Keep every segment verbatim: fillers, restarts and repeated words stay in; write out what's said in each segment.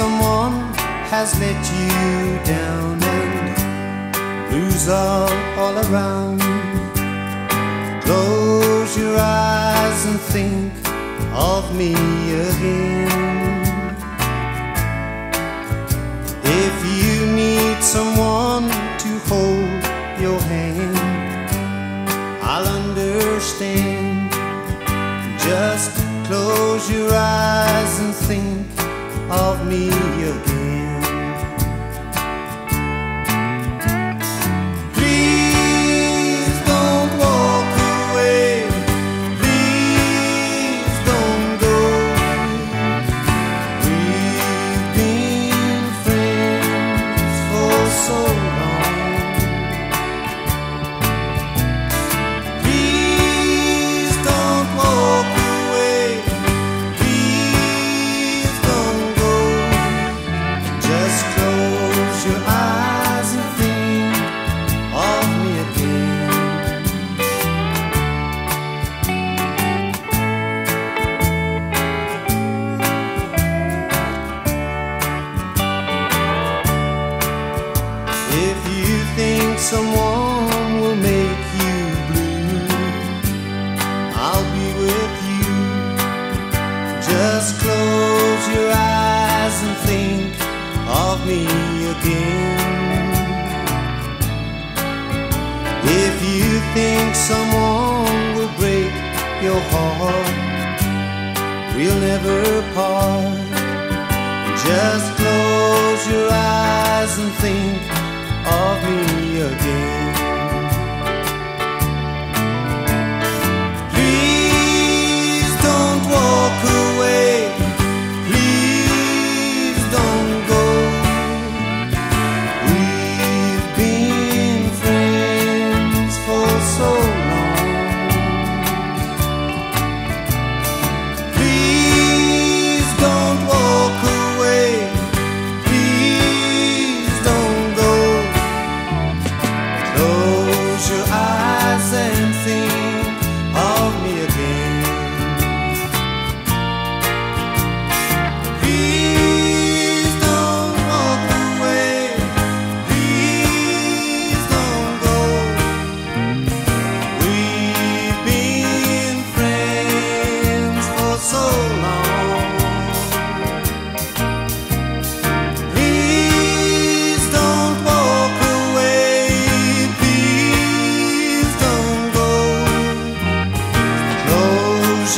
someone has let you down and blues are all around. Close your eyes and think of me again. If you need someone to hold your hand, I'll understand. Just close your eyes and think of me again. Please don't walk away. Please don't go. We've been friends for so long. Please don't walk away. Someone will make you blue, I'll be with you. Just close your eyes and think of me again. If you think someone will break your heart, we'll never part. Just close your eyes and think of me again. Please don't walk away. Please don't go. We've been friends for so long. Please don't walk away.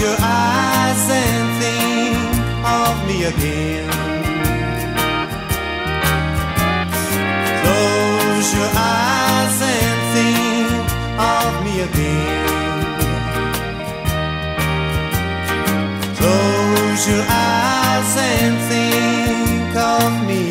Your eyes and think of me again. Close your eyes and think of me again. Close your eyes and think of me.